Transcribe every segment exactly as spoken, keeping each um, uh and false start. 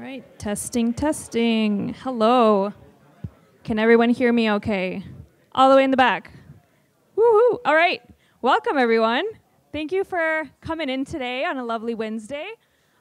All right, testing, testing. Hello. Can everyone hear me okay? All the way in the back. Woohoo! All right, welcome everyone. Thank you for coming in today on a lovely Wednesday.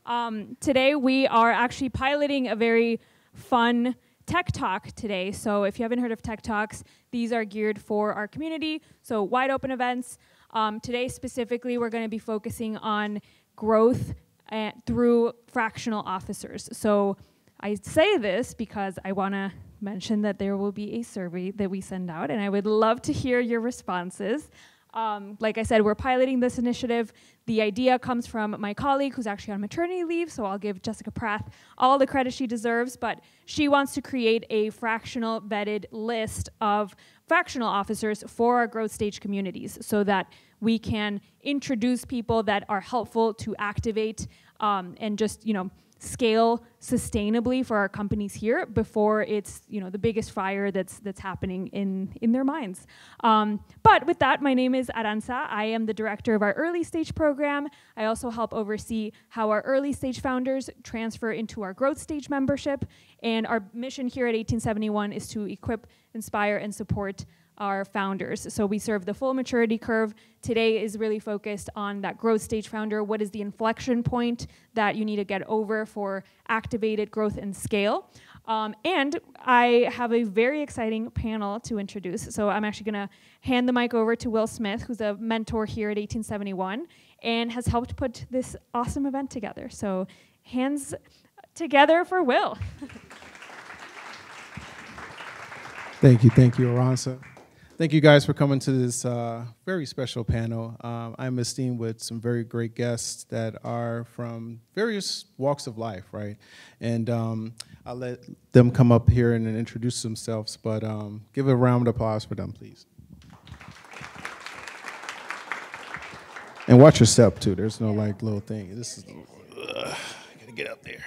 Um, today we are actually piloting a very fun Tech Talk today. So if you haven't heard of Tech Talks, these are geared for our community, so wide open events. Um, today specifically, we're going to be focusing on growth uh, through fractional officers. So I say this because I want to mention that there will be a survey that we send out, and I would love to hear your responses. Um, like I said, we're piloting this initiative. The idea comes from my colleague who's actually on maternity leave, so I'll give Jessica Prath all the credit she deserves, but she wants to create a fractional vetted list of fractional officers for our growth stage communities so that we can introduce people that are helpful to activate um, and just, you know, scale sustainably for our companies here before it's, you know, the biggest fire that's that's happening in in their minds. Um, but with that, my name is Aranza. I am the director of our early stage program. I also help oversee how our early stage founders transfer into our growth stage membership. And our mission here at eighteen seventy-one is to equip, inspire, and support our founders. So we serve the full maturity curve. Today is really focused on that growth stage founder. What is the inflection point that you need to get over for activated growth and scale? Um, and I have a very exciting panel to introduce. So I'm actually gonna hand the mic over to Will Smith, who's a mentor here at eighteen seventy-one and has helped put this awesome event together. So hands together for Will. Thank you, thank you, Aranza. Thank you guys for coming to this uh, very special panel. Um, I'm esteemed with some very great guests that are from various walks of life, right? And um, I'll let them come up here and introduce themselves, but um, give a round of applause for them, please. And watch your step, too. There's no, like, little thing. This is, ugh, I gotta get up there.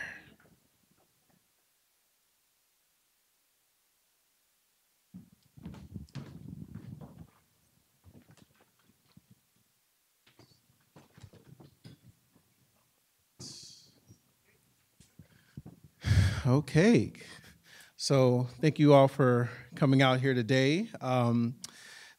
Okay, so thank you all for coming out here today. Um,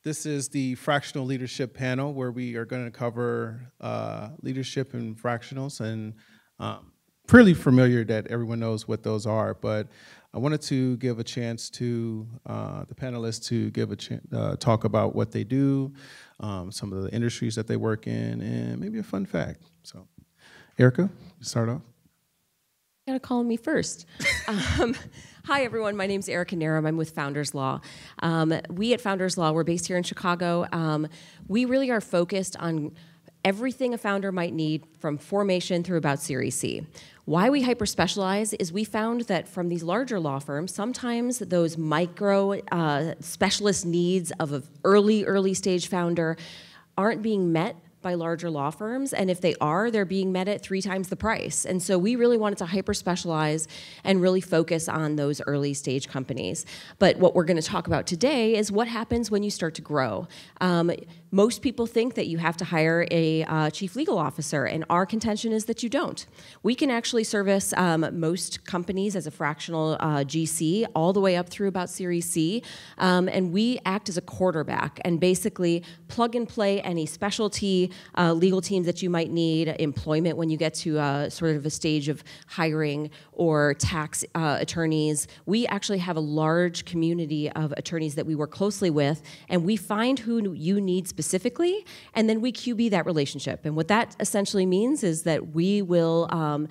this is the fractional leadership panel where we are going to cover uh, leadership in fractionals, and um, pretty familiar that everyone knows what those are, but I wanted to give a chance to uh, the panelists to give a uh, talk about what they do, um, some of the industries that they work in, and maybe a fun fact. So, Erica, you start off. Gotta call me first. Um, hi, everyone. My name's Erica Naram. I'm with Founders Law. Um, we at Founders Law, we're based here in Chicago. Um, we really are focused on everything a founder might need from formation through about Series C. Why we hyper-specialize is we found that from these larger law firms, sometimes those micro uh, specialist needs of an early, early stage founder aren't being met by larger law firms, and if they are, they're being met at three times the price. And so we really wanted to hyper-specialize and really focus on those early stage companies. But what we're gonna talk about today is what happens when you start to grow. Um, most people think that you have to hire a uh, chief legal officer, and our contention is that you don't. We can actually service um, most companies as a fractional uh, G C all the way up through about Series C, um, and we act as a quarterback and basically plug and play any specialty Uh, legal teams that you might need, employment when you get to uh, sort of a stage of hiring, or tax uh, attorneys. We actually have a large community of attorneys that we work closely with, and we find who you need specifically, and then we Q B that relationship. And what that essentially means is that we will um,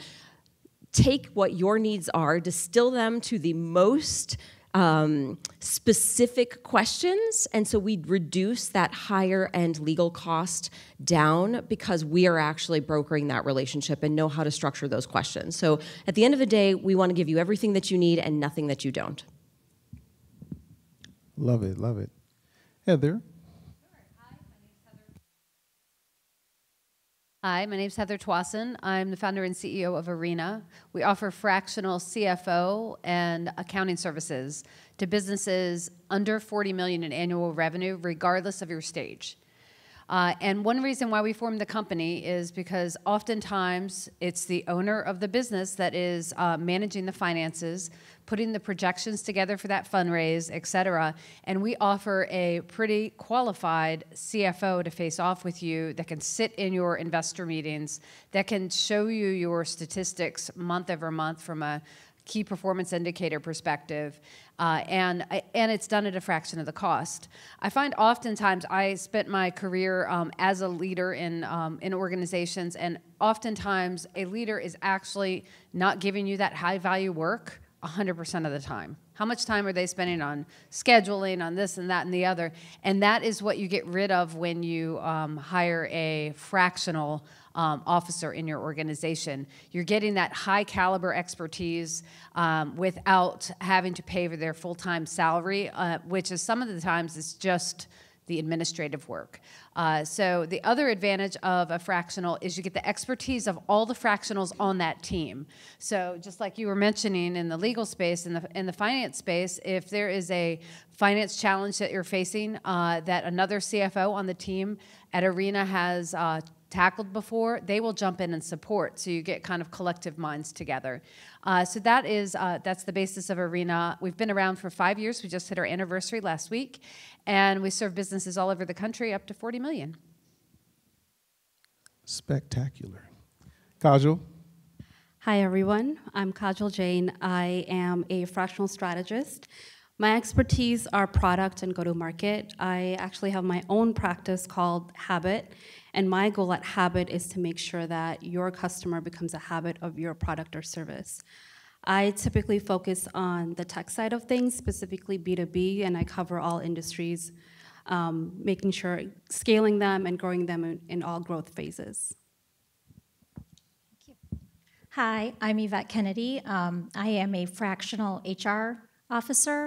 take what your needs are, distill them to the most Um, specific questions, and so we reduce that higher end legal cost down because we are actually brokering that relationship and know how to structure those questions. So at the end of the day, we want to give you everything that you need and nothing that you don't. Love it, love it. Heather. Hi, my name's Heather Tuason. I'm the founder and C E O of Arena. We offer fractional C F O and accounting services to businesses under forty million in annual revenue, regardless of your stage. Uh, and one reason why we formed the company is because oftentimes it's the owner of the business that is uh, managing the finances, putting the projections together for that fundraise, et cetera. And we offer a pretty qualified C F O to face off with you that can sit in your investor meetings, that can show you your statistics month over month from a key performance indicator perspective, uh, and and it's done at a fraction of the cost. I find oftentimes I spent my career um, as a leader in um, in organizations, and oftentimes a leader is actually not giving you that high value work one hundred percent of the time. How much time are they spending on scheduling, on this and that and the other? And that is what you get rid of when you um, hire a fractional Um, officer in your organization. You're getting that high caliber expertise um, without having to pay for their full-time salary, uh, which is some of the times it's just the administrative work. Uh, so the other advantage of a fractional is you get the expertise of all the fractionals on that team. So just like you were mentioning in the legal space, in the, in the finance space, if there is a finance challenge that you're facing uh, that another C F O on the team at Arena has uh, tackled before, they will jump in and support, so you get kind of collective minds together. Uh, so that is, uh, that's the basis of Arena. We've been around for five years. We just hit our anniversary last week, and we serve businesses all over the country, up to forty million. Spectacular. Kajal. Hi, everyone. I'm Kajal Jain. I am a fractional strategist. My expertise are product and go-to-market. I actually have my own practice called Habit, and my goal at Habit is to make sure that your customer becomes a habit of your product or service. I typically focus on the tech side of things, specifically B two B, and I cover all industries, um, making sure scaling them and growing them in, in all growth phases. Thank you. Hi, I'm Yvette Kennedy. Um, I am a fractional H R officer.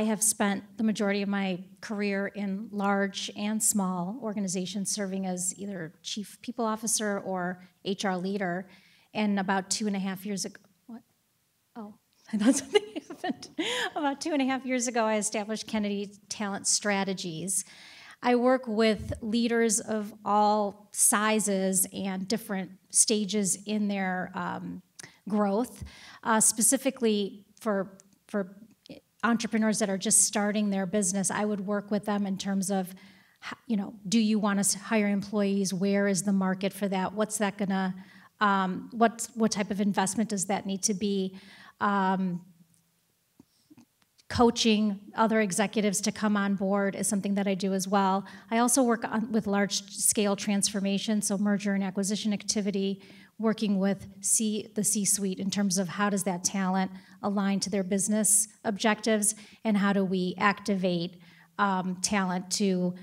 I have spent the majority of my career in large and small organizations serving as either chief people officer or H R leader. And about two and a half years ago, what? Oh, I thought something happened. About two and a half years ago, I established Kennedy Talent Strategies. I work with leaders of all sizes and different stages in their um, growth, uh, specifically for, for entrepreneurs that are just starting their business. I would work with them in terms of, you know, do you want to hire employees? Where is the market for that? What's that gonna, um, what's, what type of investment does that need to be? Um, coaching other executives to come on board is something that I do as well. I also work on, with large scale transformation, so merger and acquisition activity, working with C, the C-suite in terms of how does that talent align to their business objectives, and how do we activate um, talent to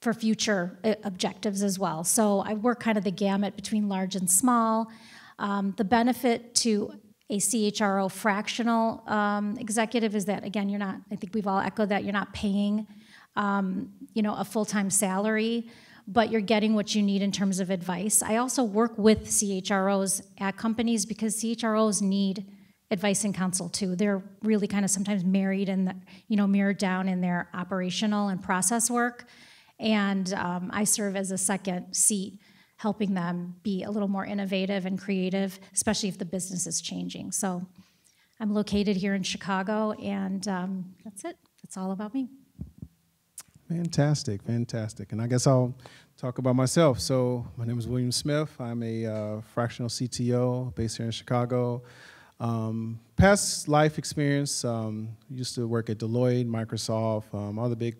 for future objectives as well. So I work kind of the gamut between large and small. Um, the benefit to a C H R O fractional um, executive is that, again, you're not, I think we've all echoed that, you're not paying um, you know, a full-time salary, but you're getting what you need in terms of advice. I also work with C H R Os at companies because C H R Os need advice and counsel too. They're really kind of sometimes married and, you know, mirrored down in their operational and process work. And um, I serve as a second seat, helping them be a little more innovative and creative, especially if the business is changing. So I'm located here in Chicago, and um, that's it. That's all about me. Fantastic, fantastic. And I guess I'll talk about myself. So my name is William Smith. I'm a uh, fractional C T O based here in Chicago. Um, past life experience, um, used to work at Deloitte, Microsoft, um, all the big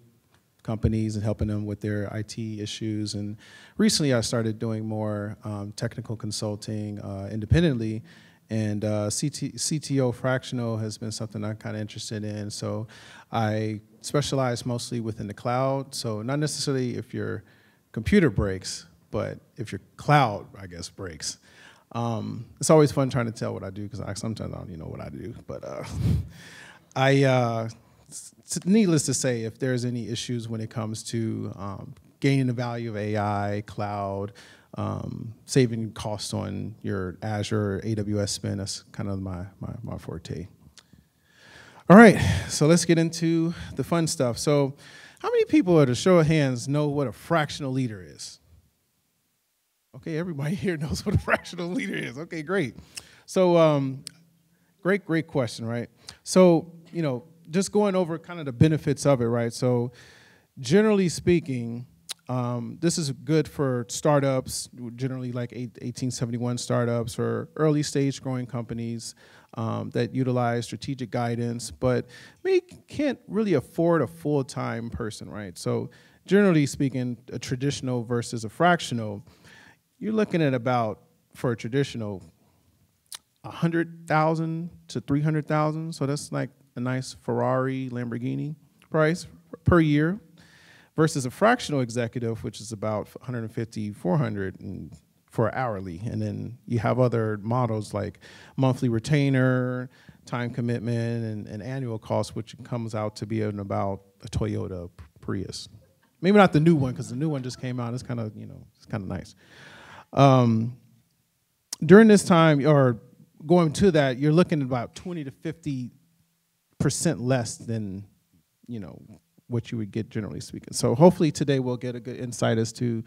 companies, and helping them with their I T issues. And recently I started doing more um, technical consulting uh, independently. And uh, C T O fractional has been something I'm kind of interested in. So I specialize mostly within the cloud. So not necessarily if your computer breaks, but if your cloud, I guess, breaks. Um, it's always fun trying to tell what I do, because I sometimes I don't even know what I do. But uh, I, uh, needless to say, if there's any issues when it comes to um, gaining the value of A I, cloud, Um, saving costs on your Azure, A W S spend, that's kind of my, my, my forte. All right, so let's get into the fun stuff. So How many people at a show of hands know what a fractional leader is? Okay, everybody here knows what a fractional leader is. Okay, great. So um, great, great question, right? So, you know, just going over kind of the benefits of it, right? So generally speaking, um, this is good for startups, generally like eighteen seventy-one startups or early stage growing companies um, that utilize strategic guidance, but we can't really afford a full-time person, right? So generally speaking, a traditional versus a fractional, you're looking at about, for a traditional, one hundred thousand to three hundred thousand. So that's like a nice Ferrari, Lamborghini price per year versus a fractional executive, which is about one fifty, four hundred and for hourly. And then you have other models like monthly retainer, time commitment, and, and annual cost, which comes out to be in about a Toyota Prius. Maybe not the new one, because the new one just came out. It's kind of, you know, it's kind of nice. Um, during this time, or going to that, you're looking at about twenty to fifty percent less than, you know, what you would get generally speaking. So hopefully today we'll get a good insight as to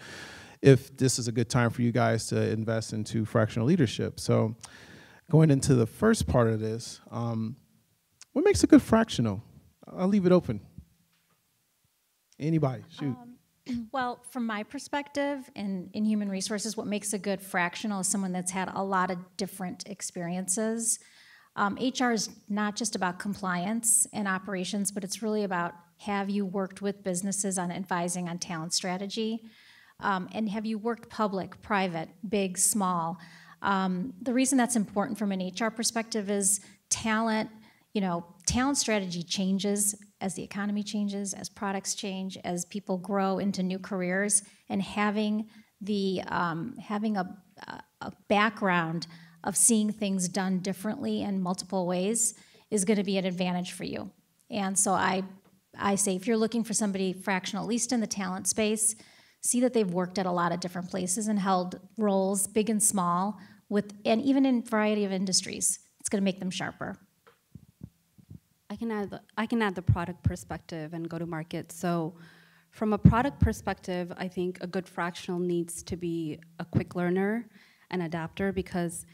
if this is a good time for you guys to invest into fractional leadership. So going into the first part of this, um, what makes a good fractional? I'll leave it open. Anybody, shoot. Um, Well, from my perspective in, in human resources, what makes a good fractional is someone that's had a lot of different experiences. Um, H R is not just about compliance and operations, but it's really about, have you worked with businesses on advising on talent strategy? Um, and have you worked public, private, big, small? Um, the reason that's important from an H R perspective is talent, you know, talent strategy changes as the economy changes, as products change, as people grow into new careers, and having the um, having a, a background of seeing things done differently in multiple ways is going to be an advantage for you. And so I I say if you're looking for somebody fractional, at least in the talent space, see that they've worked at a lot of different places and held roles, big and small, with and even in a variety of industries. It's going to make them sharper. I can add the, I can add the product perspective and go to market. So from a product perspective, I think a good fractional needs to be a quick learner and adapter, because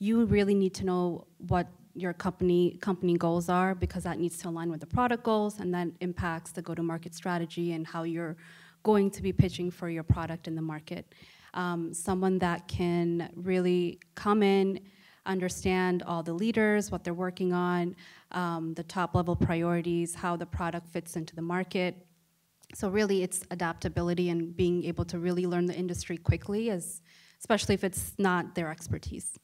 you really need to know what your company company goals are, because that needs to align with the product goals, and that impacts the go-to-market strategy and how you're going to be pitching for your product in the market. Um, someone that can really come in, understand all the leaders, what they're working on, um, the top level priorities, how the product fits into the market. So really it's adaptability and being able to really learn the industry quickly, as, especially if it's not their expertise.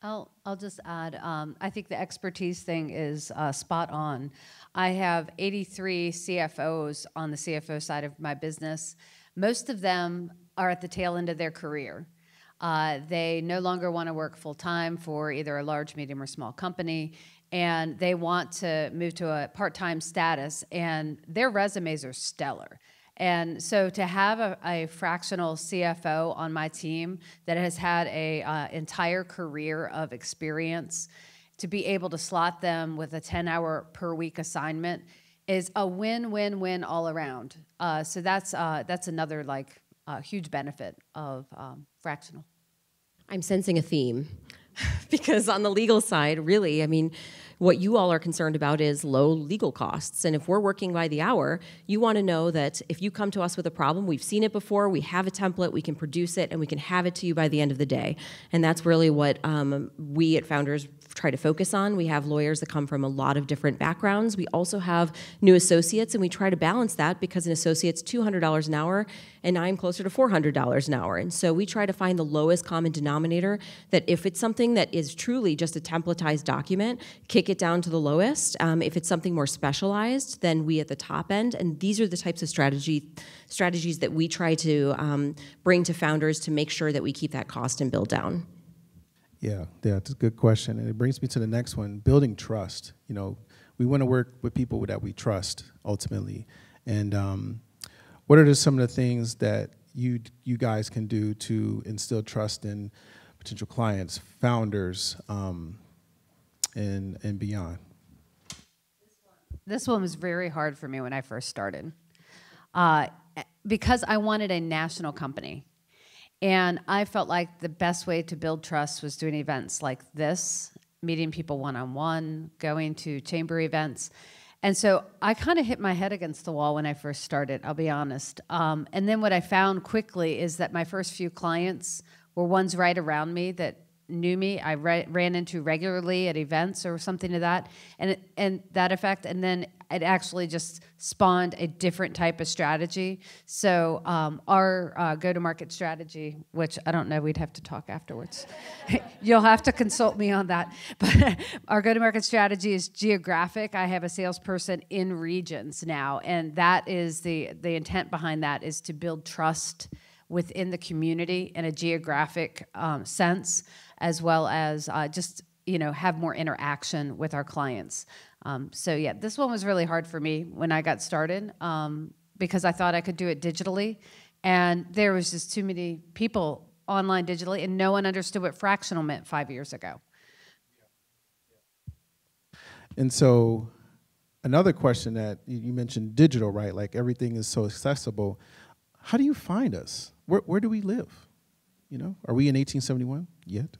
I'll, I'll just add, um, I think the expertise thing is uh, spot on. I have eighty-three C F Os on the C F O side of my business. Most of them are at the tail end of their career. Uh, they no longer want to work full-time for either a large, medium, or small company, and they want to move to a part-time status, and their resumes are stellar. And so to have a, a fractional C F O on my team that has had an uh, entire career of experience, to be able to slot them with a ten-hour per week assignment is a win-win-win all around. Uh, so that's, uh, that's another, like, Uh, huge benefit of um, fractional. I'm sensing a theme because on the legal side, really, I mean, what you all are concerned about is low legal costs. And if we're working by the hour, you want to know that if you come to us with a problem, we've seen it before, we have a template, we can produce it, and we can have it to you by the end of the day. And that's really what um, we at Founders try to focus on. We have lawyers that come from a lot of different backgrounds. We also have new associates, and we try to balance that because an associate's two hundred dollars an hour, and I'm closer to four hundred dollars an hour. And so we try to find the lowest common denominator, that if it's something that is truly just a templatized document, kick it down to the lowest. Um, if it's something more specialized, then we at the top end. And these are the types of strategy strategies that we try to um, bring to founders to make sure that we keep that cost and bill down. Yeah, yeah, that's a good question. And it brings me to the next one, building trust. You know, we want to work with people that we trust, ultimately. And um, what are some of the things that you, you guys can do to instill trust in potential clients, founders, um, and, and beyond? This one was very hard for me when I first started uh, because I wanted a national company. And I felt like the best way to build trust was doing events like this, meeting people one-on-one, going to chamber events. And so I kind of hit my head against the wall when I first started, I'll be honest. Um, and then what I found quickly is that my first few clients were ones right around me that knew me. I re ran into regularly at events or something to that, and, it, and that effect. And then it actually just spawned a different type of strategy. So um, our uh, go-to-market strategy, which I don't know, we'd have to talk afterwards. You'll have to consult me on that. But our go-to-market strategy is geographic. I have a salesperson in regions now, and that is the, the intent behind that is to build trust within the community in a geographic um, sense, as well as uh, just, you know, have more interaction with our clients. Um, so yeah, this one was really hard for me when I got started um, because I thought I could do it digitally, and there was just too many people online digitally, and no one understood what fractional meant five years ago. And so another question that you mentioned, digital, right? Like everything is so accessible. How do you find us? Where, where do we live? You know, are we in eighteen seventy-one yet?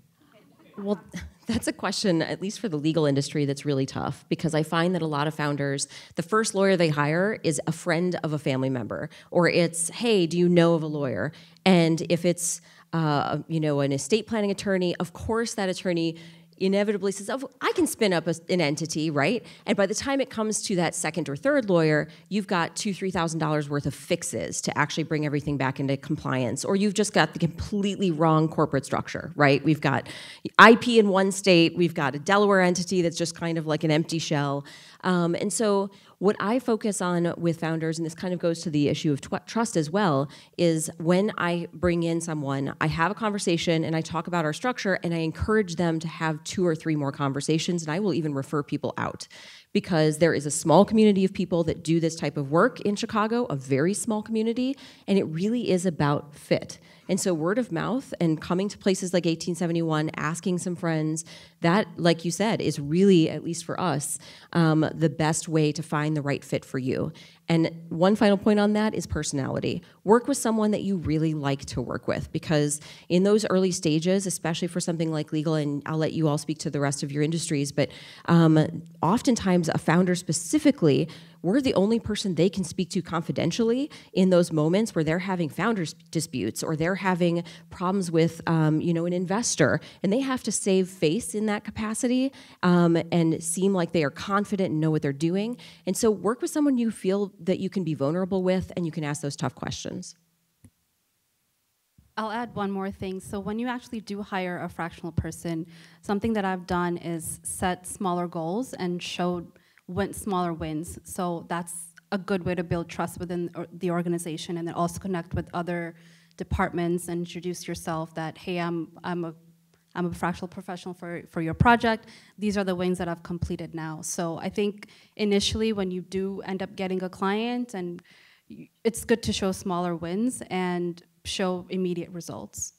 Well, that's a question, at least for the legal industry, that's really tough, because I find that a lot of founders, the first lawyer they hire is a friend of a family member, or it's, hey, do you know of a lawyer? And if it's, uh, you know, an estate planning attorney, of course that attorney inevitably says, oh, I can spin up a, an entity, right? And by the time it comes to that second or third lawyer, you've got two thousand dollars, three thousand dollars worth of fixes to actually bring everything back into compliance, or you've just got the completely wrong corporate structure, right? We've got I P in one state, we've got a Delaware entity that's just kind of like an empty shell. Um, and so what I focus on with founders, and this kind of goes to the issue of tw trust as well, is when I bring in someone, I have a conversation and I talk about our structure, and I encourage them to have two or three more conversations, and I will even refer people out, because there is a small community of people that do this type of work in Chicago, a very small community, and it really is about fit. And so word of mouth and coming to places like eighteen seventy-one, asking some friends, that, like you said, is really, at least for us, um, the best way to find the right fit for you. And one final point on that is personality. Work with someone that you really like to work with, because in those early stages, especially for something like legal, and I'll let you all speak to the rest of your industries, but um, oftentimes a founder specifically, we're the only person they can speak to confidentially in those moments where they're having founders disputes or they're having problems with um, you know, an investor, and they have to save face in that capacity um, and seem like they are confident and know what they're doing. And so work with someone you feel that you can be vulnerable with and you can ask those tough questions. I'll add one more thing. So when you actually do hire a fractional person, something that I've done is set smaller goals and showed went smaller wins. So that's a good way to build trust within the organization, and then also connect with other departments and introduce yourself that, hey, I'm, I'm, a, I'm a fractional professional for, for your project. These are the wins that I've completed now. So I think initially when you do end up getting a client, and it's good to show smaller wins and show immediate results.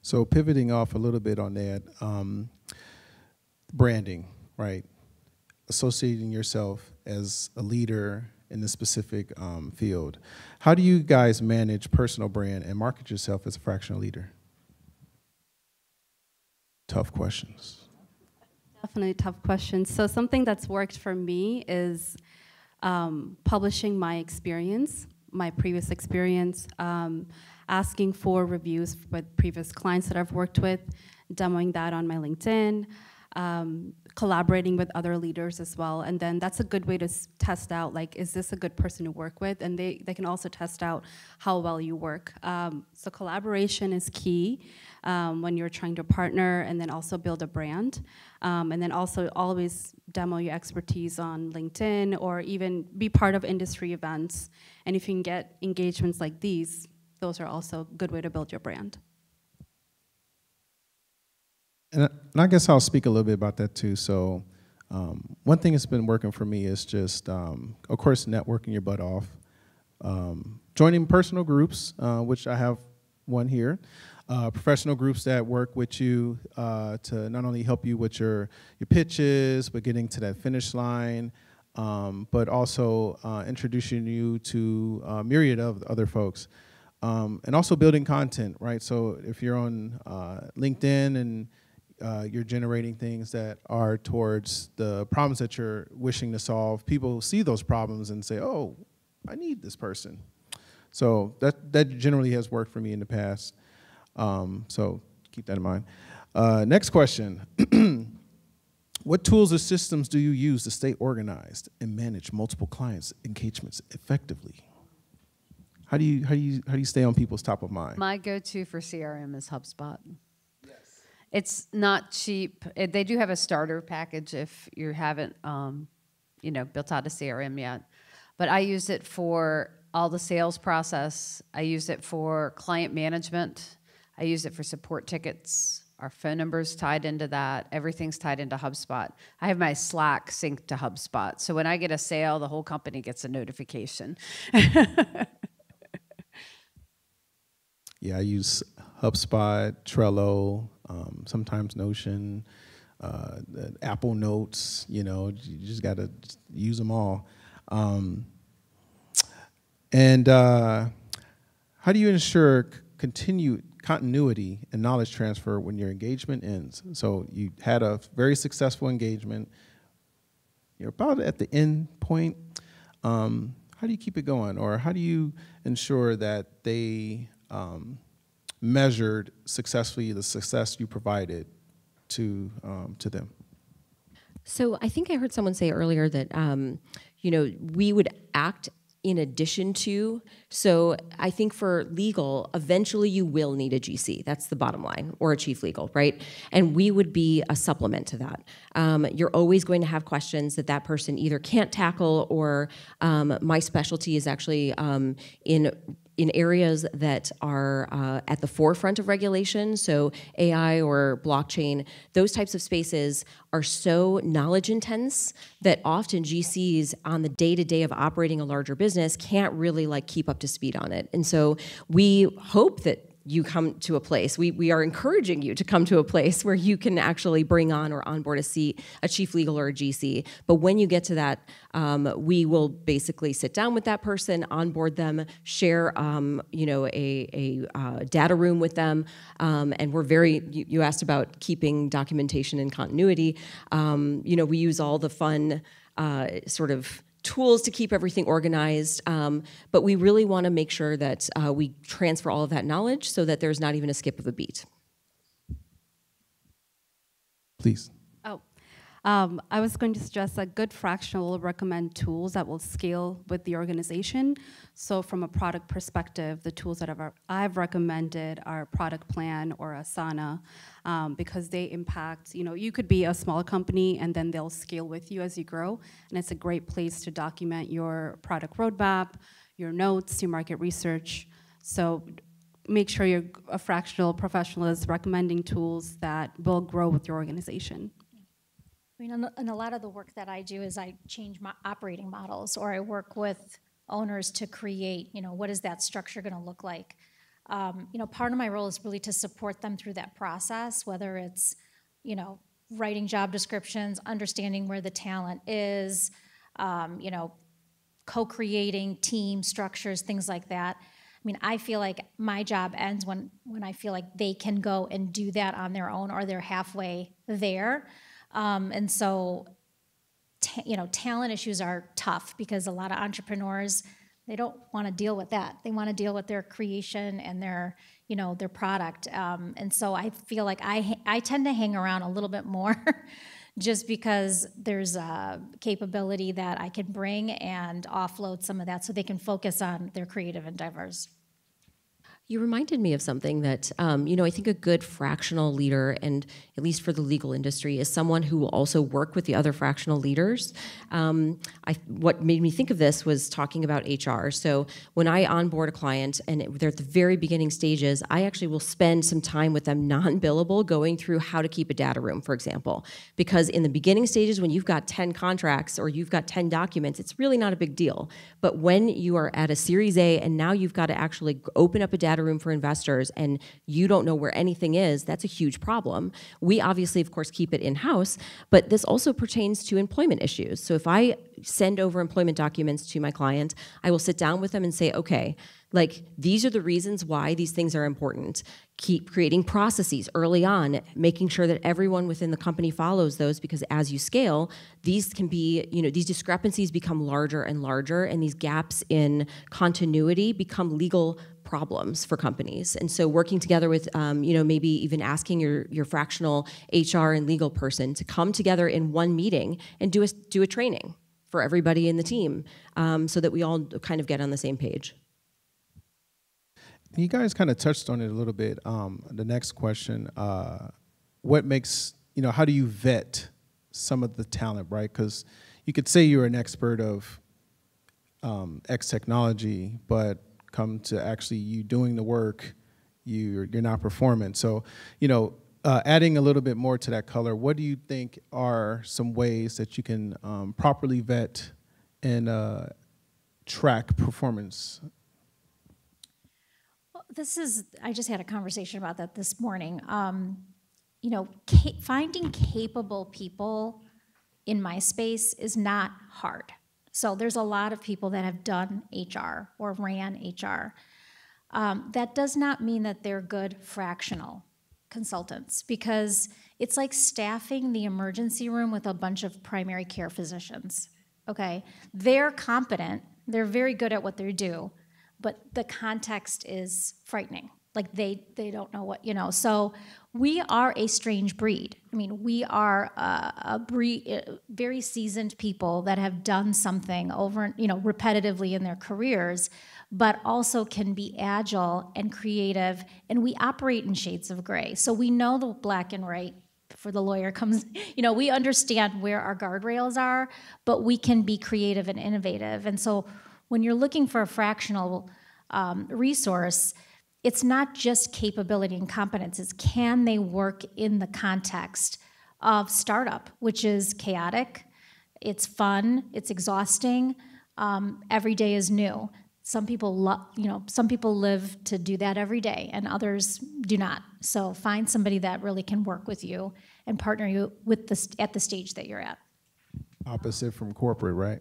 So pivoting off a little bit on that, um, branding, right? Associating yourself as a leader in this specific um, field. How do you guys manage personal brand and market yourself as a fractional leader? Tough questions. Definitely tough questions. So something that's worked for me is um, publishing my experience, my previous experience, um, asking for reviews with previous clients that I've worked with, demoing that on my LinkedIn, Um, collaborating with other leaders as well. And then that's a good way to s test out, like, is this a good person to work with? And they, they can also test out how well you work. Um, so collaboration is key um, when you're trying to partner, and then also build a brand. Um, and then also always demo your expertise on LinkedIn, or even be part of industry events. And if you can get engagements like these, those are also a good way to build your brand. And I guess I'll speak a little bit about that too. So um, one thing that's been working for me is just, um, of course, networking your butt off, um, joining personal groups, uh, which I have one here, Uh, professional groups that work with you uh, to not only help you with your, your pitches, but getting to that finish line, um, but also uh, introducing you to a myriad of other folks. Um, and also building content, right? So if you're on uh, LinkedIn and uh, you're generating things that are towards the problems that you're wishing to solve, people see those problems and say, oh, I need this person. So that, that generally has worked for me in the past. Um, so keep that in mind. Uh, next question. What tools or systems do you use to stay organized and manage multiple clients' engagements effectively? How do you, how do you, how do you stay on people's top of mind? My go-to for C R M is HubSpot. Yes. It's not cheap. It, they do have a starter package if you haven't, um, you know, built out a C R M yet. But I use it for all the sales process. I use it for client management. I use it for support tickets. Our phone number's tied into that. Everything's tied into HubSpot. I have my Slack synced to HubSpot. So when I get a sale, the whole company gets a notification. Yeah, I use HubSpot, Trello, um, sometimes Notion, uh, Apple Notes. You know, you just got to use them all. Um, and uh, how do you ensure continued continuity and knowledge transfer when your engagement ends? So you had a very successful engagement. You're about at the end point. Um, how do you keep it going? Or how do you ensure that they um, measured successfully the success you provided to, um, to them? So I think I heard someone say earlier that, um, you know, we would act in addition to. So I think for legal, eventually you will need a G C. That's the bottom line, or a chief legal, right? And we would be a supplement to that. Um, you're always going to have questions that that person either can't tackle, or um, my specialty is actually um, in in areas that are uh, at the forefront of regulation, so A I or blockchain. Those types of spaces are so knowledge intense that often G Cs on the day-to-day of operating a larger business can't really like keep up to speed on it. And so we hope that you come to a place, we, we are encouraging you to come to a place where you can actually bring on or onboard a, C, a chief legal or a G C. But when you get to that, um, we will basically sit down with that person, onboard them, share um, you know, a, a uh, data room with them. Um, and we're very, you, you asked about keeping documentation and continuity. Um, you know, we use all the fun uh, sort of tools to keep everything organized, um, but we really want to make sure that uh, we transfer all of that knowledge so that there's not even a skip of a beat. Please. Oh, um, I was going to suggest a good fractional recommend tools that will scale with the organization. So from a product perspective, the tools that I've, I've recommended are Product Plan or Asana, um, because they impact, you know, you could be a small company and then they'll scale with you as you grow. And it's a great place to document your product roadmap, your notes, your market research. So make sure you're a fractional professionalist recommending tools that will grow with your organization. I mean, and a lot of the work that I do is I change my operating models, or I work with owners to create, you know, what is that structure going to look like? Um, you know, part of my role is really to support them through that process, whether it's, you know, writing job descriptions, understanding where the talent is, um, you know, co-creating team structures, things like that. I mean, I feel like my job ends when, when I feel like they can go and do that on their own, or they're halfway there. Um, and so, Ta you know, talent issues are tough because a lot of entrepreneurs, they don't want to deal with that. They want to deal with their creation and their, you know, their product. Um, and so I feel like I, I tend to hang around a little bit more just because there's a capability that I can bring and offload some of that so they can focus on their creative endeavors. You reminded me of something that, um, you know, I think a good fractional leader, and at least for the legal industry, is someone who will also work with the other fractional leaders. Um, I, what made me think of this was talking about H R. So when I onboard a client and it, they're at the very beginning stages, I actually will spend some time with them non-billable going through how to keep a data room, for example. Because in the beginning stages, when you've got ten contracts or you've got ten documents, it's really not a big deal. But when you are at a Series A and now you've got to actually open up a data of room for investors and you don't know where anything is, that's a huge problem. We obviously, of course, keep it in-house, but this also pertains to employment issues. So if I send over employment documents to my client, I will sit down with them and say, okay, like, these are the reasons why these things are important. Keep creating processes early on, making sure that everyone within the company follows those, because as you scale, these can be, you know, these discrepancies become larger and larger, and these gaps in continuity become legal problems for companies. And so working together with, um, you know, maybe even asking your, your fractional H R and legal person to come together in one meeting and do a, do a training for everybody in the team, um, so that we all kind of get on the same page. You guys kind of touched on it a little bit. Um, the next question, uh, what makes, you know, how do you vet some of the talent, right? Because you could say you're an expert of um, X technology, but come to actually you doing the work, you're, you're not performing. So, you know, uh, adding a little bit more to that color, what do you think are some ways that you can um, properly vet and uh, track performance? This is, I just had a conversation about that this morning. Um, you know, ca finding capable people in my space is not hard. So there's a lot of people that have done H R or ran H R. Um, that does not mean that they're good fractional consultants, because it's like staffing the emergency room with a bunch of primary care physicians, okay? They're competent, they're very good at what they do, but the context is frightening. Like they, they don't know what, you know. So we are a strange breed. I mean, we are a, a breed, very seasoned people that have done something over, you know, repetitively in their careers, but also can be agile and creative. And we operate in shades of gray. So we know the black and white before the lawyer comes, you know, we understand where our guardrails are, but we can be creative and innovative. And so when you're looking for a fractional um, resource, it's not just capability and competence, it's can they work in the context of startup, which is chaotic, it's fun, it's exhausting, um, every day is new. Some people love, you know, some people live to do that every day and others do not. So find somebody that really can work with you and partner you with this at the stage that you're at. Opposite from corporate, right?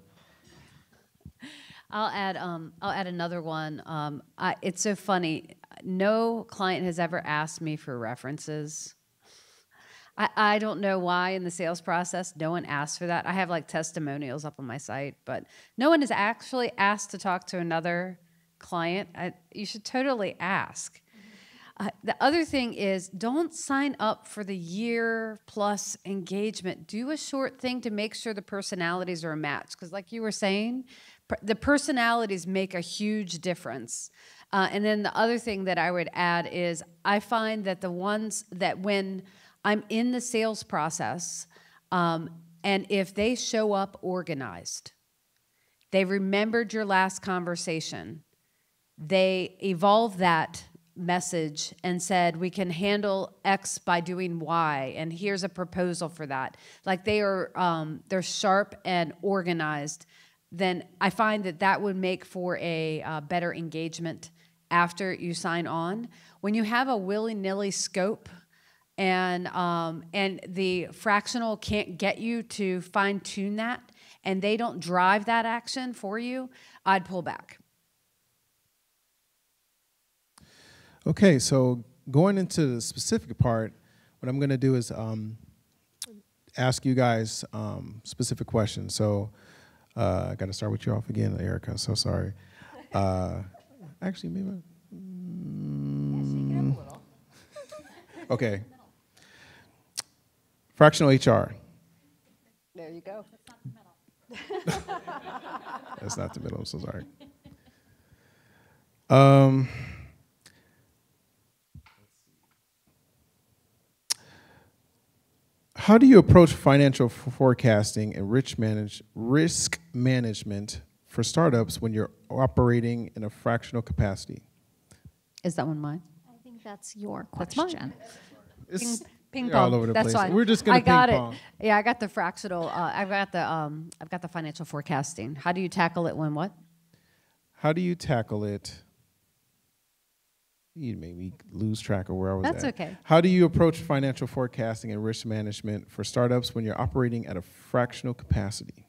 I'll add. Um, I'll add another one. Um, I, it's so funny. No client has ever asked me for references. I, I don't know why in the sales process no one asks for that. I have like testimonials up on my site, but no one has actually asked to talk to another client. I, you should totally ask. Uh, the other thing is, don't sign up for the year plus engagement. Do a short thing to make sure the personalities are a match. Because like you were saying, per the personalities make a huge difference. Uh, and then the other thing that I would add is I find that the ones that when I'm in the sales process, um, and if they show up organized, they remembered your last conversation, they evolve that message and said, we can handle X by doing Y, and here's a proposal for that. Like they are, um, they're sharp and organized, then I find that that would make for a uh, better engagement after you sign on. When you have a willy-nilly scope and, um, and the fractional can't get you to fine-tune that, and they don't drive that action for you, I'd pull back. Okay, so going into the specific part, what I'm going to do is um, ask you guys um, specific questions. So uh, I got to start with you off again, Erica. So sorry. Uh, actually, maybe. Um, yeah, shake it up a little. Okay. Fractional H R. There you go. That's not the middle. That's not the middle. I'm so sorry. Um. How do you approach financial forecasting and risk manage, risk management for startups when you're operating in a fractional capacity? Is that one mine? I think that's your question. That's mine. It's ping, ping pong. All over the that's place. Why. We're just going to ping it. Pong. Yeah, I got the fractional. Uh, I've got the. Um, I've got the financial forecasting. How do you tackle it when what? How do you tackle it? you made me lose track of where I was That's at. That's okay. How do you approach financial forecasting and risk management for startups when you're operating at a fractional capacity?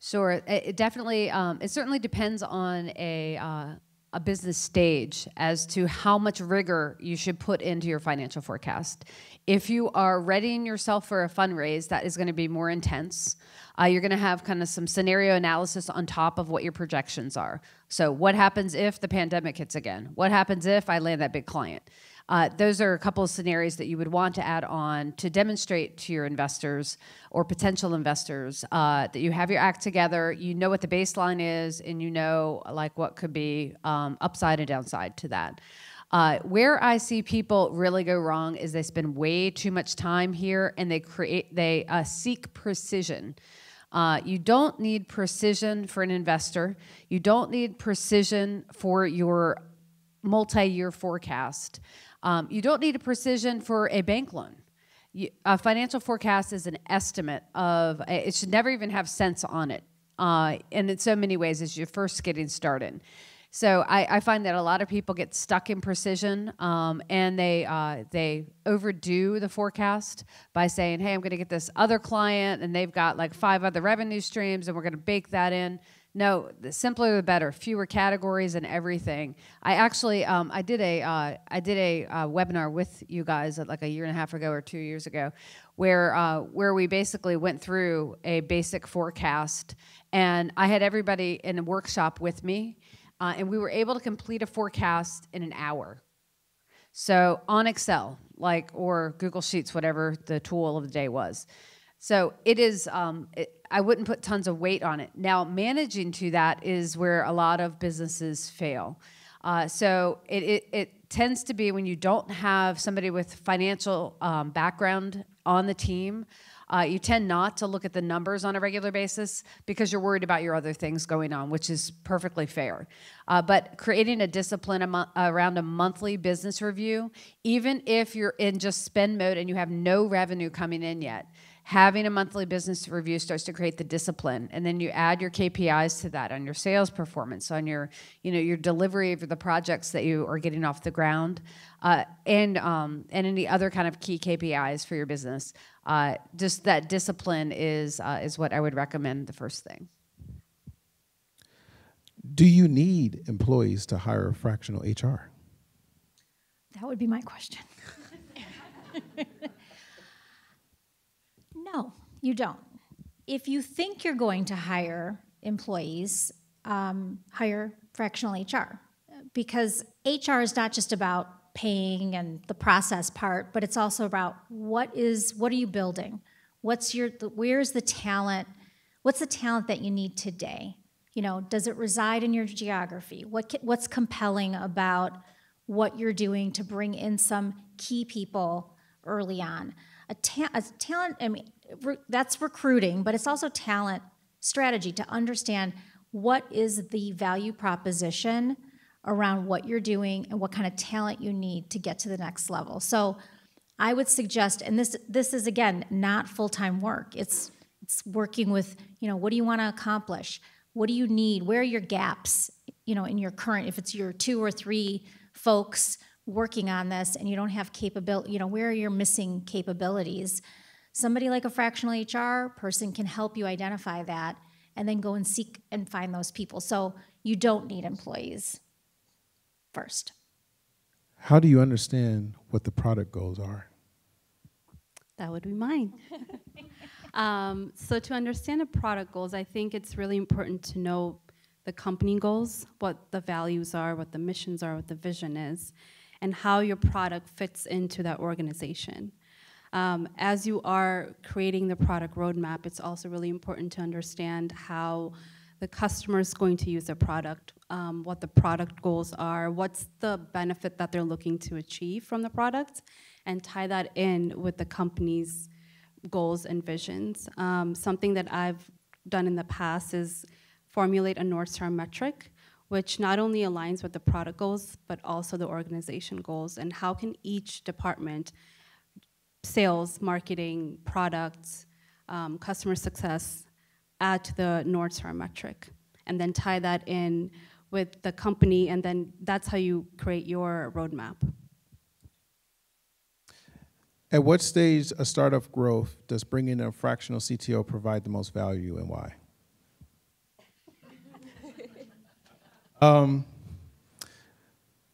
Sure. It definitely, um, it certainly depends on a, uh, a business stage as to how much rigor you should put into your financial forecast. If you are readying yourself for a fundraise, that is going to be more intense. Uh, you're going to have kind of some scenario analysis on top of what your projections are. So what happens if the pandemic hits again? What happens if I land that big client? Uh, those are a couple of scenarios that you would want to add on to demonstrate to your investors or potential investors uh, that you have your act together, you know what the baseline is, and you know like what could be um, upside and downside to that. Uh, where I see people really go wrong is they spend way too much time here and they create, they uh, seek precision. Uh, you don't need precision for an investor. You don't need precision for your multi-year forecast. Um, you don't need a precision for a bank loan. You, a financial forecast is an estimate of, it should never even have cents on it. Uh, and in so many ways, as you're first getting started. So I, I find that a lot of people get stuck in precision um, and they, uh, they overdo the forecast by saying, hey, I'm going to get this other client and they've got like five other revenue streams and we're going to bake that in. No, the simpler the better. Fewer categories and everything. I actually, um, I did a, uh, I did a uh, webinar with you guys like a year and a half ago or two years ago, where uh, where we basically went through a basic forecast, and I had everybody in a workshop with me, uh, and we were able to complete a forecast in an hour. So on Excel, like or Google Sheets, whatever the tool of the day was. So it is. Um, it, I wouldn't put tons of weight on it. Now, managing to that is where a lot of businesses fail. Uh, so it, it, it tends to be when you don't have somebody with financial um, background on the team, uh, you tend not to look at the numbers on a regular basis because you're worried about your other things going on, which is perfectly fair. Uh, but creating a discipline around a monthly business review, even if you're in just spend mode and you have no revenue coming in yet, having a monthly business review starts to create the discipline, and then you add your K P Is to that on your sales performance, on your, you know, your delivery of the projects that you are getting off the ground, uh, and um, and any other kind of key K P Is for your business. Uh, just that discipline is uh, is what I would recommend the first thing. Do you need employees to hire a fractional H R? That would be my question. No, you don't. If you think you're going to hire employees, um, hire fractional H R, because H R is not just about paying and the process part, but it's also about what is what are you building? What's your where's the talent? What's the talent that you need today? You know, does it reside in your geography? What what's compelling about what you're doing to bring in some key people early on? A, ta a talent, I mean, re that's recruiting, but it's also talent strategy to understand what is the value proposition around what you're doing and what kind of talent you need to get to the next level. So I would suggest, and this this is, again, not full-time work. It's, it's working with, you know, what do you want to accomplish? What do you need? Where are your gaps, you know, in your current, if it's your two or three folks working on this and you don't have capability, you know, where are your missing capabilities? Somebody like a fractional H R person can help you identify that and then go and seek and find those people. So you don't need employees first. How do you understand what the product goals are? That would be mine. um, so to understand the product goals, I think it's really important to know the company goals, what the values are, what the missions are, what the vision is, and how your product fits into that organization. Um, as you are creating the product roadmap, it's also really important to understand how the customer is going to use the product, um, what the product goals are, what's the benefit that they're looking to achieve from the product, and tie that in with the company's goals and visions. Um, something that I've done in the past is formulate a North Star metric, which not only aligns with the product goals, but also the organization goals, and how can each department, sales, marketing, products, um, customer success, add to the North Star metric, and then tie that in with the company, and then that's how you create your roadmap. At what stage of startup growth does bringing in a fractional C T O provide the most value, and why? um,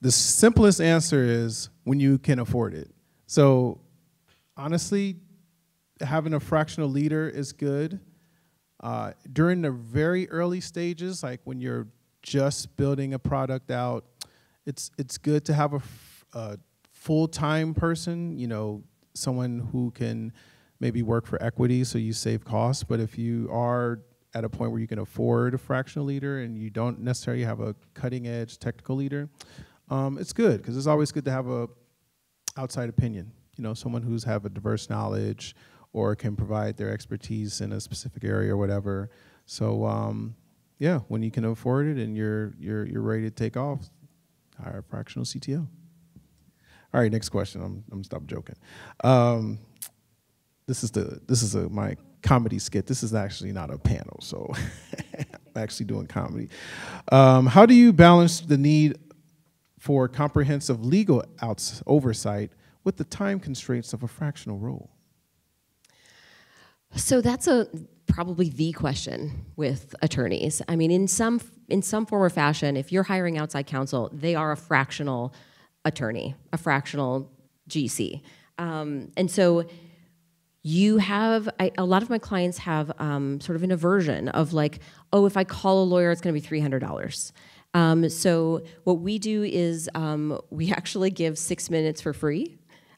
the simplest answer is when you can afford it. So honestly, having a fractional leader is good. Uh, during the very early stages, like when you're just building a product out, it's, it's good to have a, a full-time person, you know, someone who can maybe work for equity so you save costs. But if you are at a point where you can afford a fractional leader and you don't necessarily have a cutting-edge technical leader, um, it's good, because it's always good to have a outside opinion, you know, someone who's have a diverse knowledge or can provide their expertise in a specific area or whatever. So um, yeah, when you can afford it and you're, you're, you're ready to take off, hire a fractional C T O. All right, next question. I'm I'm stop joking. Um, this is the this is a my comedy skit. This is actually not a panel, so I'm actually doing comedy. Um, how do you balance the need for comprehensive legal outs oversight with the time constraints of a fractional role? So that's a probably the question with attorneys. I mean, in some in some form or fashion, if you're hiring outside counsel, they are a fractional attorney, a fractional G C. Um, and so you have, I, a lot of my clients have um, sort of an aversion of like, oh, if I call a lawyer, it's gonna be three hundred dollars. Um, so what we do is um, we actually give six minutes for free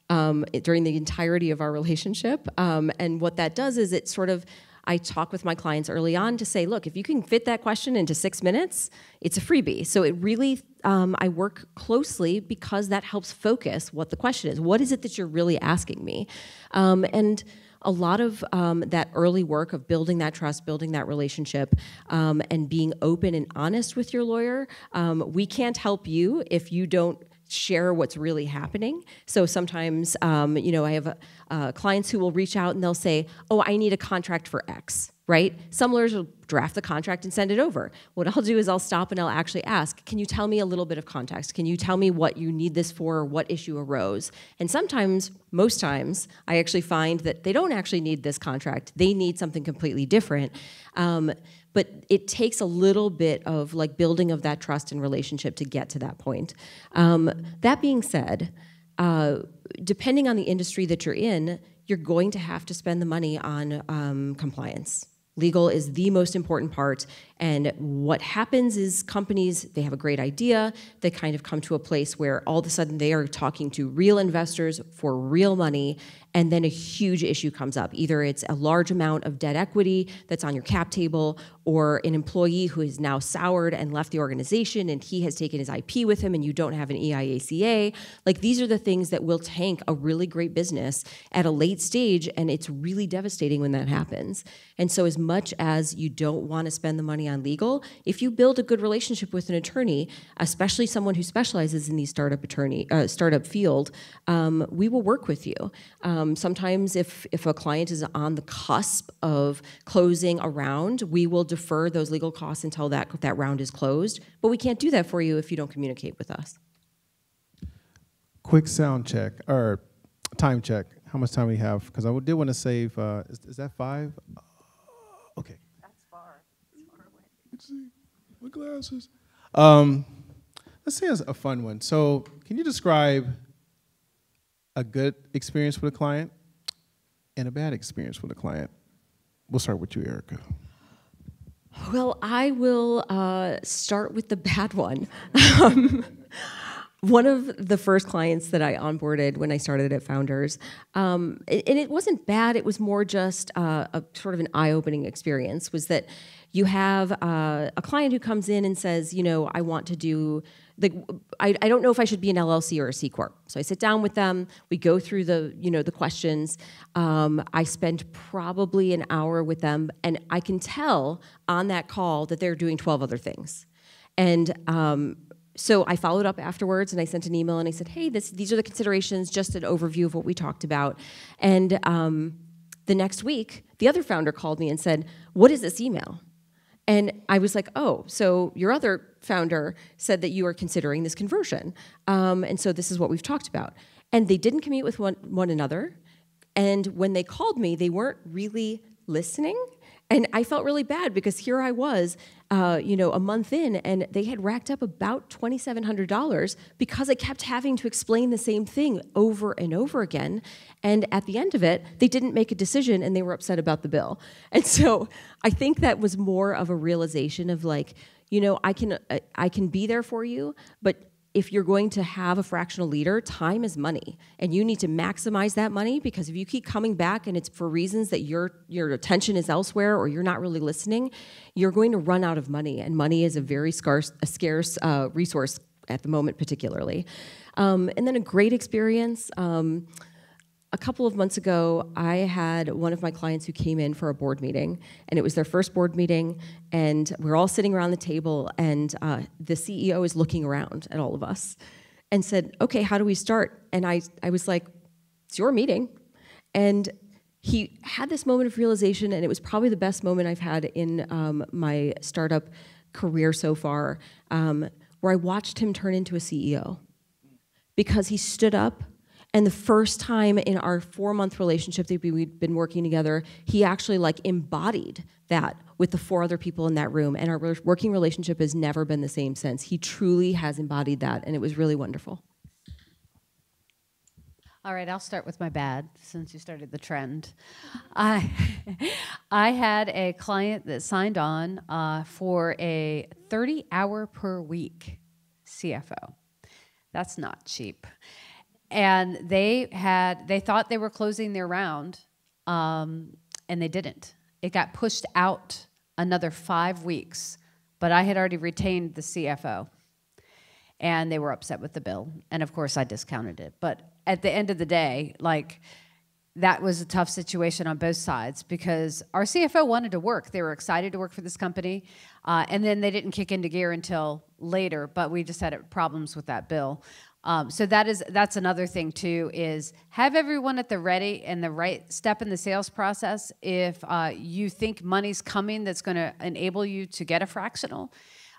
um, during the entirety of our relationship. Um, and what that does is it sort of, I talk with my clients early on to say, look, if you can fit that question into six minutes, it's a freebie. So it really, um, I work closely because that helps focus what the question is. What is it that you're really asking me? Um, and a lot of um, that early work of building that trust, building that relationship, um, and being open and honest with your lawyer, um, we can't help you if you don't share what's really happening. So sometimes, um, you know, I have uh, clients who will reach out and they'll say, oh, I need a contract for X, right? Some lawyers will draft the contract and send it over. What I'll do is I'll stop and I'll actually ask, can you tell me a little bit of context? Can you tell me what you need this for, or what issue arose? And sometimes, most times, I actually find that they don't actually need this contract. They need something completely different. Um, But it takes a little bit of like building of that trust and relationship to get to that point. Um, that being said, uh, depending on the industry that you're in, you're going to have to spend the money on um, compliance. Legal is the most important part, and what happens is companies, they have a great idea, they kind of come to a place where all of a sudden they are talking to real investors for real money, and then a huge issue comes up. Either it's a large amount of debt equity that's on your cap table, or an employee who is now soured and left the organization, and he has taken his I P with him, and you don't have an E I A C A. Like, these are the things that will tank a really great business at a late stage, and it's really devastating when that happens. And so as much as you don't want to spend the money on legal, if you build a good relationship with an attorney, especially someone who specializes in the startup attorney uh, startup field, um, we will work with you. Um, sometimes if, if a client is on the cusp of closing a round, we will defer those legal costs until that, that round is closed, but we can't do that for you if you don't communicate with us. Quick sound check, or time check. How much time we have? Because I did want to save, uh, is, is that five? Okay. That's far. That's far away. Let's see. My glasses. Um, let's say it's a fun one. So, can you describe a good experience with a client and a bad experience with a client? We'll start with you, Erica. Well, I will uh, start with the bad one. um, One of the first clients that I onboarded when I started at Founders, um, and it wasn't bad, it was more just uh, a sort of an eye-opening experience, was that you have uh, a client who comes in and says, you know, I want to do, the, I, I don't know if I should be an L L C or a C Corp. So I sit down with them, we go through the, you know, the questions. Um, I spend probably an hour with them, and I can tell on that call that they're doing twelve other things. And um, So I followed up afterwards, and I sent an email, and I said, hey, this, these are the considerations, just an overview of what we talked about. And um, the next week, the other founder called me and said, what is this email? And I was like, oh, so your other founder said that you are considering this conversion. Um, and so this is what we've talked about. And they didn't commute with one, one another. And when they called me, they weren't really listening. And I felt really bad because here I was, uh, you know, a month in, and they had racked up about twenty-seven hundred dollars because I kept having to explain the same thing over and over again. And at the end of it, they didn't make a decision, and they were upset about the bill. And so I think that was more of a realization of like, you know, I can I can be there for you, but if you're going to have a fractional leader, time is money, and you need to maximize that money, because if you keep coming back and it's for reasons that your your attention is elsewhere or you're not really listening, you're going to run out of money, and money is a very scarce a scarce uh, resource at the moment, particularly. Um, and then a great experience. Um, A couple of months ago, I had one of my clients who came in for a board meeting, and it was their first board meeting, and we're all sitting around the table, and uh, the C E O is looking around at all of us and said, okay, how do we start? And I, I was like, it's your meeting. And he had this moment of realization, and it was probably the best moment I've had in um, my startup career so far, um, where I watched him turn into a C E O, because he stood up. And the first time in our four-month relationship that we'd been working together, he actually like embodied that with the four other people in that room. And our working relationship has never been the same since. He truly has embodied that, and it was really wonderful. All right, I'll start with my bad, since you started the trend. I, I had a client that signed on uh, for a thirty hour per week C F O. That's not cheap. And they had, they thought they were closing their round, um, and they didn't. It got pushed out another five weeks, but I had already retained the C F O. And they were upset with the bill. And of course I discounted it. But at the end of the day, like, that was a tough situation on both sides, because our C F O wanted to work. They were excited to work for this company. Uh, and then they didn't kick into gear until later, but we just had problems with that bill. Um, so that is, that's another thing too, is have everyone at the ready and the right step in the sales process. If uh, you think money's coming that's going to enable you to get a fractional,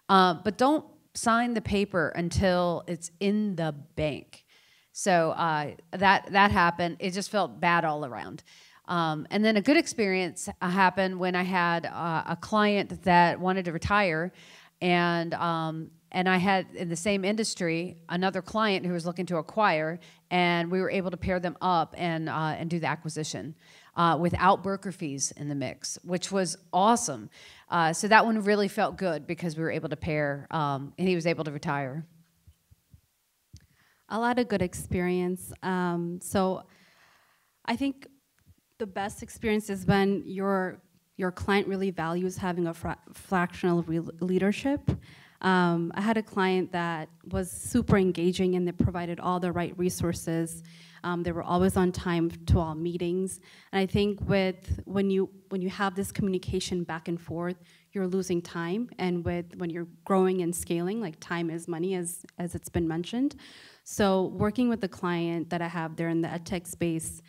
uh, but don't sign the paper until it's in the bank. So uh, that, that happened. It just felt bad all around. Um, and then a good experience happened when I had uh, a client that wanted to retire, and um, And I had, in the same industry, another client who was looking to acquire, and we were able to pair them up and, uh, and do the acquisition uh, without broker fees in the mix, which was awesome. Uh, so that one really felt good, because we were able to pair, um, and he was able to retire. A lot of good experience. Um, so I think the best experience is when your, your client really values having a fra fractional re leadership. Um, I had a client that was super engaging, and they provided all the right resources. Um, they were always on time to all meetings. And I think with when you when you have this communication back and forth, you're losing time. And with when you're growing and scaling, like, time is money, as as it's been mentioned. So working with the client that I have there in the edtech space,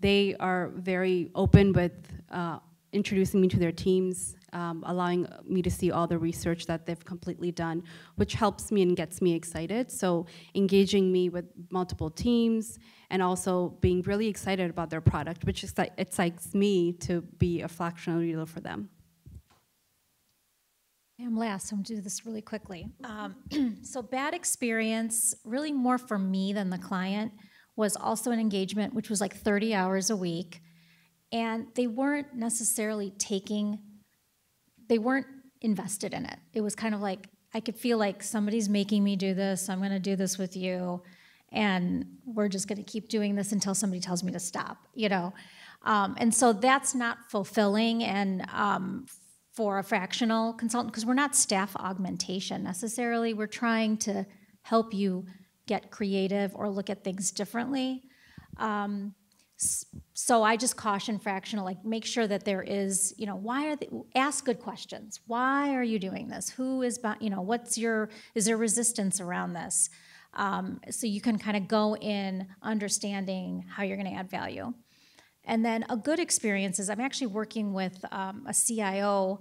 they are very open with uh, introducing me to their teams. Um, allowing me to see all the research that they've completely done, which helps me and gets me excited. So engaging me with multiple teams, and also being really excited about their product, which excites me to be a fractional leader for them. I'm last, so I'm gonna do this really quickly. Um, so bad experience, really more for me than the client, was also an engagement, which was like thirty hours a week. And they weren't necessarily taking they weren't invested in it. It was kind of like, I could feel like somebody's making me do this, I'm gonna do this with you, and we're just gonna keep doing this until somebody tells me to stop, you know? Um, and so that's not fulfilling, and um, for a fractional consultant, because we're not staff augmentation necessarily, we're trying to help you get creative or look at things differently. Um, So I just caution fractional, like, make sure that there is, you know, why are they, ask good questions. Why are you doing this? Who is, you know, what's your, is there resistance around this? Um, so you can kind of go in understanding how you're going to add value. And then a good experience is, I'm actually working with um, a C I O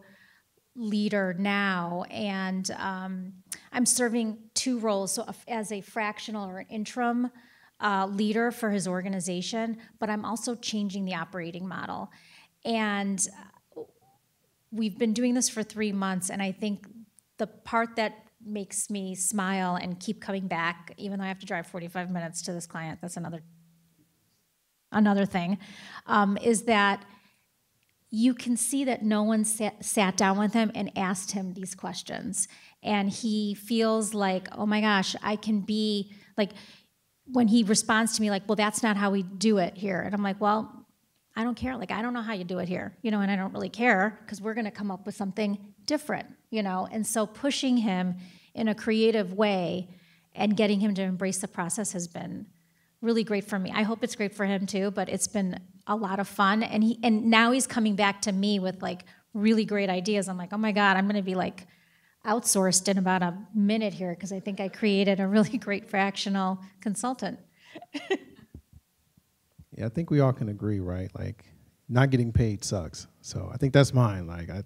leader now, and um, I'm serving two roles, so as a fractional or an interim uh, leader for his organization, but I'm also changing the operating model. And we've been doing this for three months, and I think the part that makes me smile and keep coming back, even though I have to drive forty-five minutes to this client, that's another another thing, um, is that you can see that no one sat, sat down with him and asked him these questions. And he feels like, oh my gosh, I can be, like, when he responds to me like, well, that's not how we do it here. And I'm like, well, I don't care. Like, I don't know how you do it here, you know, and I don't really care because we're gonna come up with something different, you know? And so pushing him in a creative way and getting him to embrace the process has been really great for me. I hope it's great for him too, but it's been a lot of fun. And he and now he's coming back to me with like really great ideas. I'm like, oh my God, I'm gonna be like outsourced in about a minute here because I think I created a really great fractional consultant. Yeah, I think we all can agree, right? Like, not getting paid sucks. So I think that's mine. Like, I,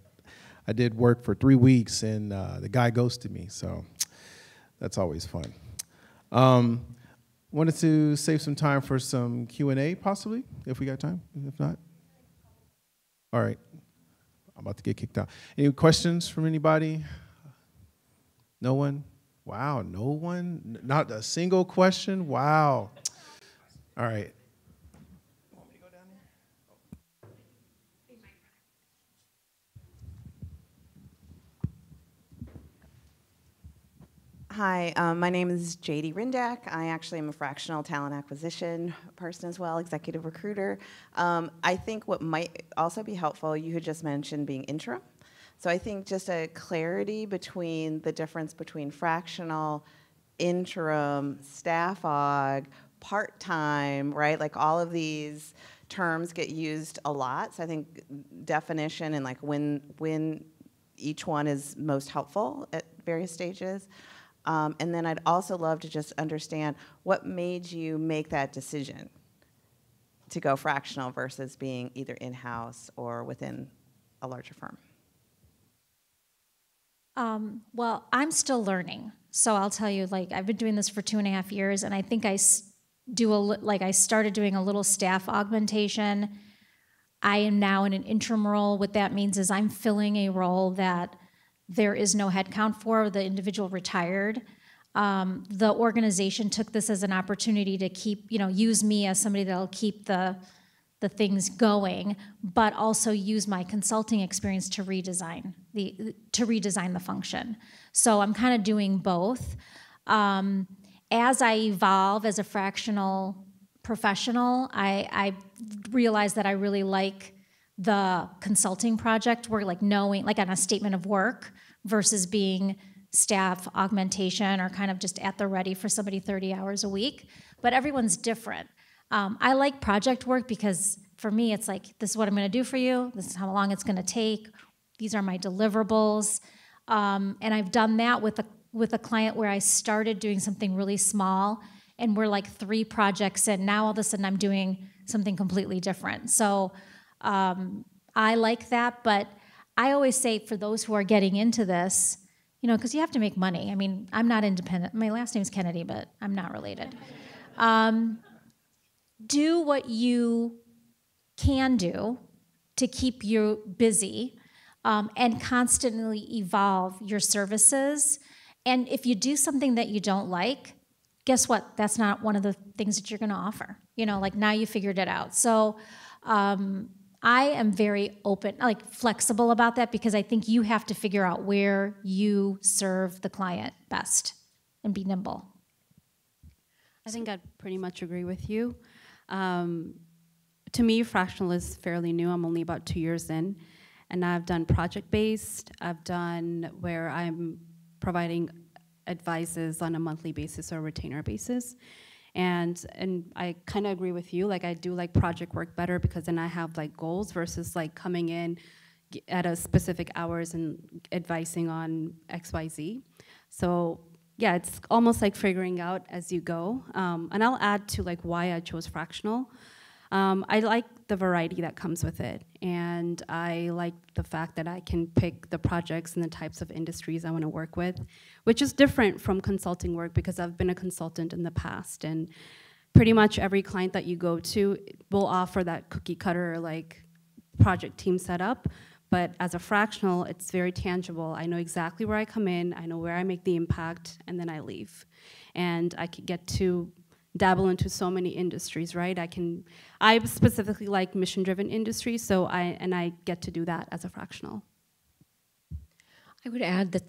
I did work for three weeks and uh, the guy ghosted me. So that's always fun. Um, Wanted to save some time for some Q and A, possibly, if we got time, if not. All right, I'm about to get kicked out. Any questions from anybody? No one? Wow, no one? Not a single question? Wow. All right. Hi, um, my name is J D Rindak. I actually am a fractional talent acquisition person as well, executive recruiter. Um, I think what might also be helpful, you had just mentioned being interim. So I think just a clarity between the difference between fractional, interim, staff aug, part-time, right? Like, all of these terms get used a lot. So I think definition and like when, when each one is most helpful at various stages. Um, and then I'd also love to just understand what made you make that decision to go fractional versus being either in-house or within a larger firm. Um, well, I'm still learning. So I'll tell you, like, I've been doing this for two and a half years, and I think I do a, like, I started doing a little staff augmentation. I am now in an interim role. What that means is I'm filling a role that there is no headcount for, the individual retired. Um, the organization took this as an opportunity to keep, you know, use me as somebody that'll keep the, the things going, but also use my consulting experience to redesign the, to redesign the function. So I'm kind of doing both. Um, as I evolve as a fractional professional, I, I realize that I really like the consulting project, where like knowing, like on a statement of work versus being staff augmentation or kind of just at the ready for somebody thirty hours a week, but everyone's different. Um, I like project work because for me, it's like, this is what I'm gonna do for you, this is how long it's gonna take, these are my deliverables. Um, and I've done that with a, with a client where I started doing something really small and we're like three projects in, now all of a sudden I'm doing something completely different. So. Um, I like that, but I always say for those who are getting into this, you know, because you have to make money. I mean, I'm not independent. My last name's Kennedy, but I'm not related. Um, do what you can do to keep you busy, um, and constantly evolve your services. And if you do something that you don't like, guess what? That's not one of the things that you're going to offer. You know, like, now you figured it out. So um, I am very open, like flexible about that, because I think you have to figure out where you serve the client best and be nimble. I think I'd pretty much agree with you. Um, to me, fractional is fairly new. I'm only about two years in, and I've done project-based. I've done where I'm providing advices on a monthly basis or retainer basis. And, and I kind of agree with you, like, I do like project work better because then I have like goals versus like coming in at a specific hours and advising on X Y Z. So yeah, it's almost like figuring out as you go. Um, and I'll add to like why I chose fractional. Um, I like the variety that comes with it. And I like the fact that I can pick the projects and the types of industries I want to work with, which is different from consulting work because I've been a consultant in the past. And pretty much every client that you go to will offer that cookie cutter like project team setup. But as a fractional, it's very tangible. I know exactly where I come in, I know where I make the impact, and then I leave. And I could get to dabble into so many industries, right? I can, I specifically like mission-driven industries, so I, and I get to do that as a fractional. I would add that,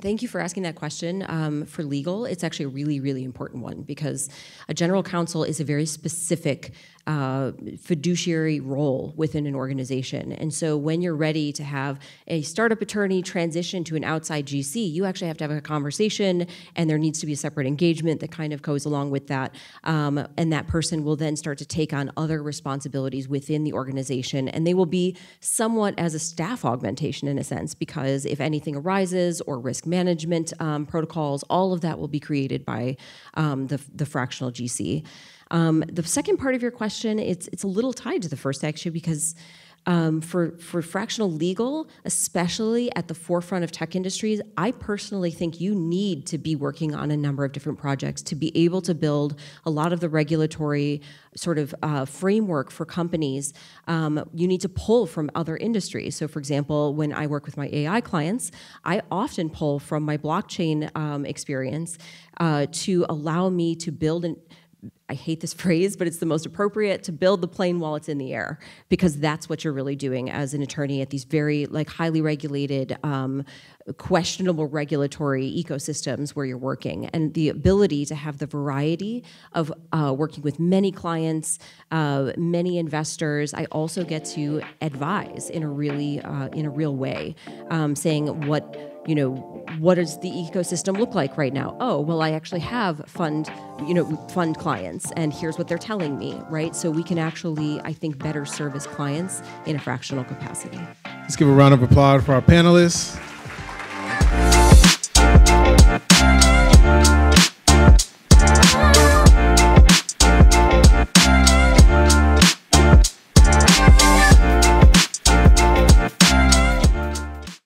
thank you for asking that question. Um, for legal, it's actually a really, really important one because a general counsel is a very specific uh, fiduciary role within an organization. And so when you're ready to have a startup attorney transition to an outside G C, you actually have to have a conversation, and there needs to be a separate engagement that kind of goes along with that. Um, and that person will then start to take on other responsibilities within the organization, and they will be somewhat as a staff augmentation in a sense, because if anything arises or risk management um, protocols, all of that will be created by um, the, the fractional G C. Um, the second part of your question, it's, it's a little tied to the first actually, because um, for, for fractional legal, especially at the forefront of tech industries, I personally think you need to be working on a number of different projects to be able to build a lot of the regulatory sort of uh, framework for companies. Um, you need to pull from other industries. So for example, when I work with my A I clients, I often pull from my blockchain um, experience uh, to allow me to build an, I hate this phrase, but it's the most appropriate, to build the plane while it's in the air, because that's what you're really doing as an attorney at these very like highly regulated, um, questionable regulatory ecosystems where you're working. And the ability to have the variety of uh, working with many clients, uh, many investors. I also get to advise in a really, uh, in a real way, um, saying what, you know, what does the ecosystem look like right now? Oh, well, I actually have fund, you know, fund clients, and here's what they're telling me, right? So we can actually, I think, better service clients in a fractional capacity. Let's give a round of applause for our panelists.